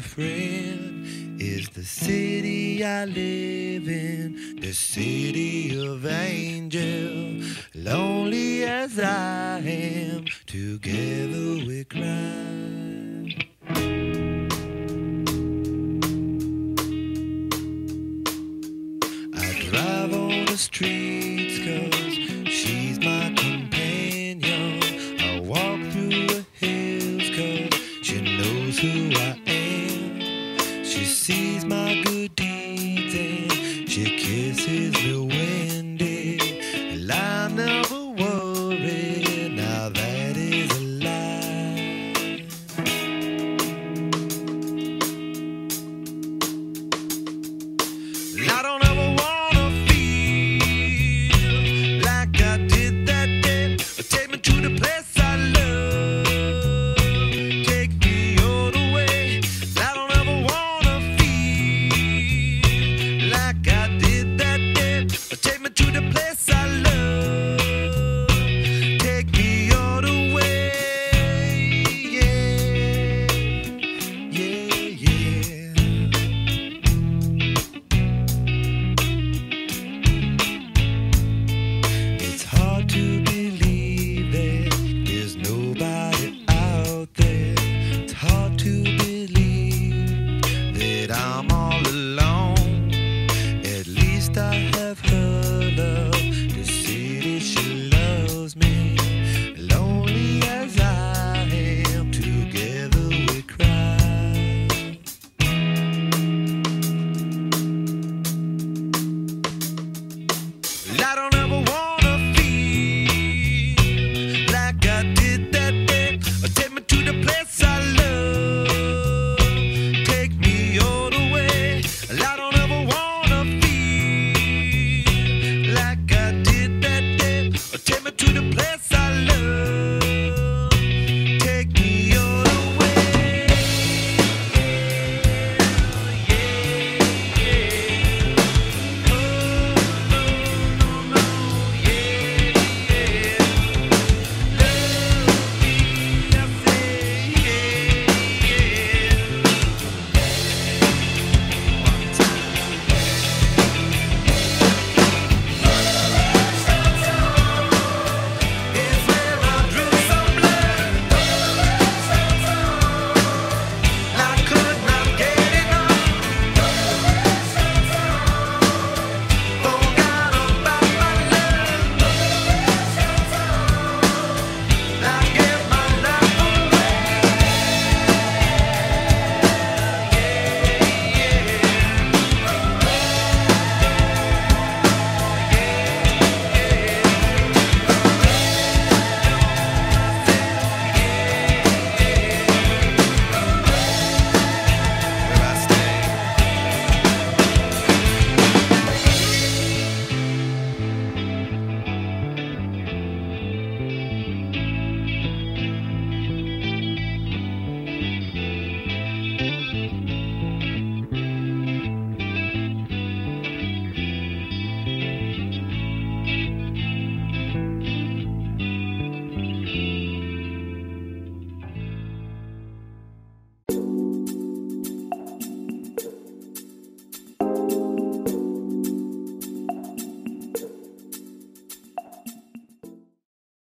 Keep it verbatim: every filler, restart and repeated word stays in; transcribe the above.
friend is the city I live in, the city of angel. Lonely as I am, together we cry. I drive on the streets 'cause she's my companion. I walk through the hills 'cause she knows who I am. She sees my good deeds and she kisses the wind. And I never worry, now that is a lie. And I don't ever wanna feel like I did that day. But take me to the place to believe that I'm all alone.